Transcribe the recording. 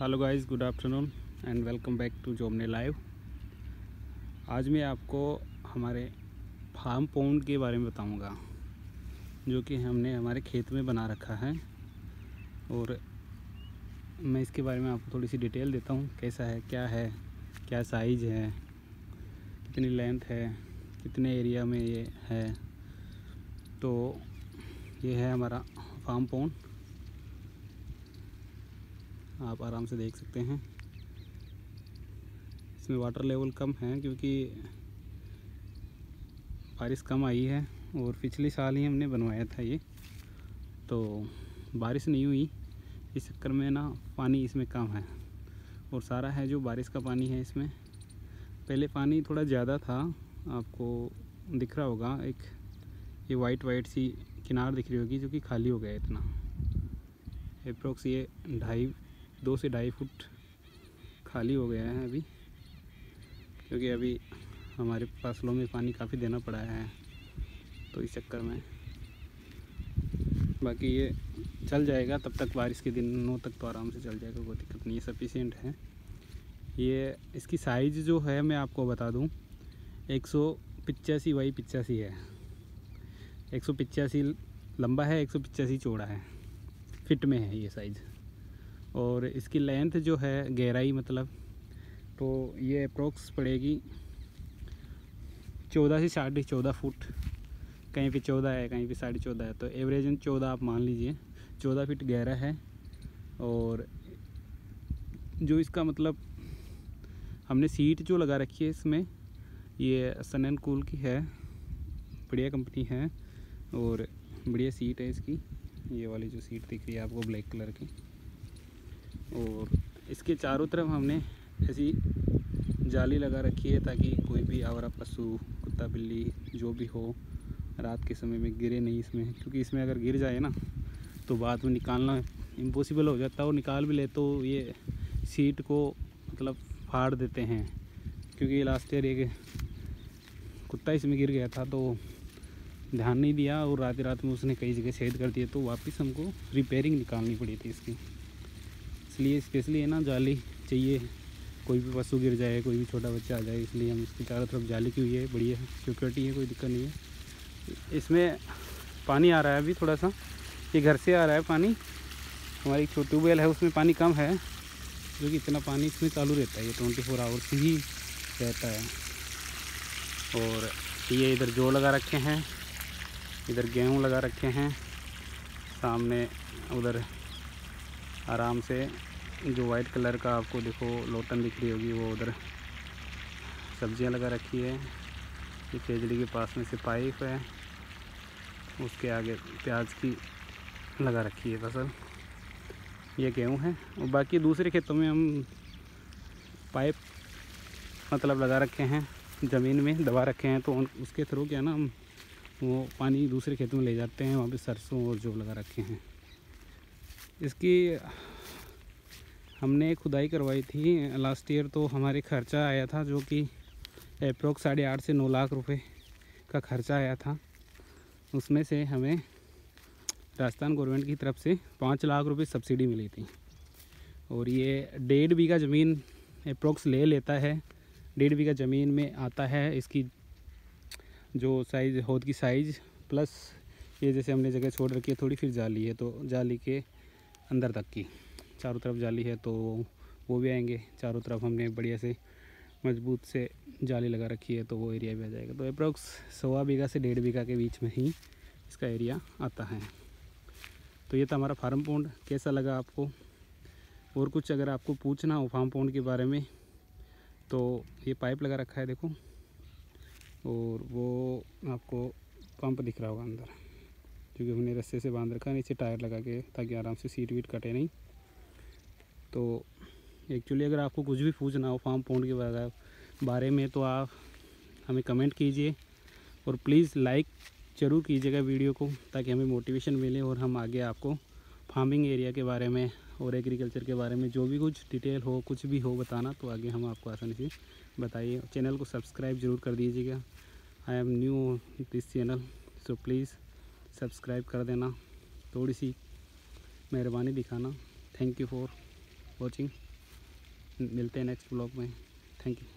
Hello guys, good afternoon and welcome back to जॉबनरलाइव। आज मैं आपको हमारे फार्मपॉन्ड के बारे में बताऊंगा, जो कि हमने हमारे खेत में बना रखा है। और मैं इसके बारे में आपको थोड़ी सी डिटेल देता हूं, कैसा है, क्या साइज़ है, कितनी लेंथ है, कितने एरिया में ये है। तो ये है हमारा फार्मपॉन्ड, आप आराम से देख सकते हैं। इसमें वाटर लेवल कम है क्योंकि बारिश कम आई है और पिछले साल ही हमने बनवाया था ये, तो बारिश नहीं हुई, इस चक्कर में ना पानी इसमें कम है। और सारा है जो बारिश का पानी है इसमें। पहले पानी थोड़ा ज़्यादा था, आपको दिख रहा होगा, एक ये वाइट सी किनार दिख रही होगी जो कि खाली हो गया। इतना अप्रोक्स ये 2 से 2.5 फुट खाली हो गया है अभी, क्योंकि अभी हमारे फसलों में पानी काफ़ी देना पड़ा है, तो इस चक्कर में। बाकी ये चल जाएगा तब तक, बारिश के दिनों तक तो आराम से चल जाएगा, कोई दिक्कत नहीं है, सफिशिएंट है ये। इसकी साइज़ जो है मैं आपको बता दूं, 185x85 है। 185 लंबा है, 185 चौड़ा है, फिट में है ये साइज़। और इसकी लेंथ जो है, गहराई मतलब, तो ये अप्रोक्स पड़ेगी 14 से 14.5 फुट। कहीं पे 14 है, कहीं पे 14.5 है, तो एवरेजन 14 आप मान लीजिए। 14 फीट गहरा है। और जो इसका मतलब हमने सीट जो लगा रखी है इसमें, ये सन एंड कूल की है, बढ़िया कंपनी है और बढ़िया सीट है इसकी। ये वाली जो सीट दिख रही है आपको, ब्लैक कलर की। और इसके चारों तरफ हमने ऐसी जाली लगा रखी है ताकि कोई भी आवारा पशु, कुत्ता, बिल्ली जो भी हो, रात के समय में गिरे नहीं इसमें। क्योंकि इसमें अगर गिर जाए ना तो बाद में निकालना इम्पॉसिबल हो जाता है, और निकाल भी ले तो ये सीट को मतलब फाड़ देते हैं। क्योंकि लास्ट ईयर एक कुत्ता इसमें गिर गया था, तो ध्यान नहीं दिया और रात में उसने कई जगह छेद कर दिए, तो वापस हमको रिपेयरिंग निकालनी पड़ी थी इसकी। इसलिए स्पेशली है ना, जाली चाहिए, कोई भी पशु गिर जाए, कोई भी छोटा बच्चा आ जाए, इसलिए हम इसकी चारों तरफ जाली की हुई है। बढ़िया सिक्योरिटी है, कोई दिक्कत नहीं है। इसमें पानी आ रहा है अभी थोड़ा सा, ये घर से आ रहा है पानी। हमारी एक छोटी ट्यूबवेल है, उसमें पानी कम है, जो कि इतना पानी इसमें चालू रहता है, ये 24 आवर्स ही रहता है। और ये इधर जौ लगा रखे हैं, इधर गेहूँ लगा रखे हैं, सामने उधर आराम से जो वाइट कलर का आपको देखो लोटन दिख रही होगी, वो उधर सब्जियां लगा रखी है। ये खेजड़ी के पास में से पाइप है, उसके आगे प्याज की लगा रखी है फसल। ये गेहूं है। और बाकी दूसरे खेतों में हम पाइप मतलब लगा रखे हैं, ज़मीन में दबा रखे हैं, तो उसके थ्रू क्या ना, हम वो पानी दूसरे खेतों में ले जाते हैं, वहाँ पर सरसों और जौ लगा रखे हैं। इसकी हमने खुदाई करवाई थी लास्ट ईयर, तो हमारे खर्चा आया था जो कि अप्रोक्स 8.5 से 9 लाख रुपए का खर्चा आया था। उसमें से हमें राजस्थान गवर्नमेंट की तरफ से 5 लाख रुपए सब्सिडी मिली थी। और ये 1.5 बीघा ज़मीन अप्रोक्स ले लेता है। 1.5 बीघा ज़मीन में आता है इसकी जो साइज़, होद की साइज़, प्लस ये जैसे हमने जगह छोड़ रखी है थोड़ी, फिर जाली है, तो जाली के अंदर तक की चारों तरफ जाली है, तो वो भी आएंगे। चारों तरफ हमने बढ़िया से मजबूत से जाली लगा रखी है, तो वो एरिया भी आ जाएगा। तो अप्रोक्स 1.25 बीघा से 1.5 बीघा के बीच में ही इसका एरिया आता है। तो ये था हमारा फार्मपॉन्ड। कैसा लगा आपको? और कुछ अगर आपको पूछना हो फार्मपॉन्ड के बारे में, तो ये पाइप लगा रखा है देखो, और वो आपको पंप दिख रहा होगा अंदर, क्योंकि हमने रस्से से बांध रखा, नीचे टायर लगा के, ताकि आराम से सीट वीट कटे नहीं। तो एक्चुअली अगर आपको कुछ भी पूछना हो फार्मपॉन्ड के बारे में, तो आप हमें कमेंट कीजिए और प्लीज़ लाइक ज़रूर कीजिएगा वीडियो को, ताकि हमें मोटिवेशन मिले और हम आगे आपको फार्मिंग एरिया के बारे में और एग्रीकल्चर के बारे में जो भी कुछ डिटेल हो, कुछ भी हो बताना, तो आगे हम आपको आसानी से बताइए। चैनल को सब्सक्राइब ज़रूर कर दीजिएगा। I am new on this channel, so please subscribe कर देना, थोड़ी सी मेहरबानी दिखाना। Thank you for watching. मिलते हैं नेक्स्ट व्लॉग में। Thank you.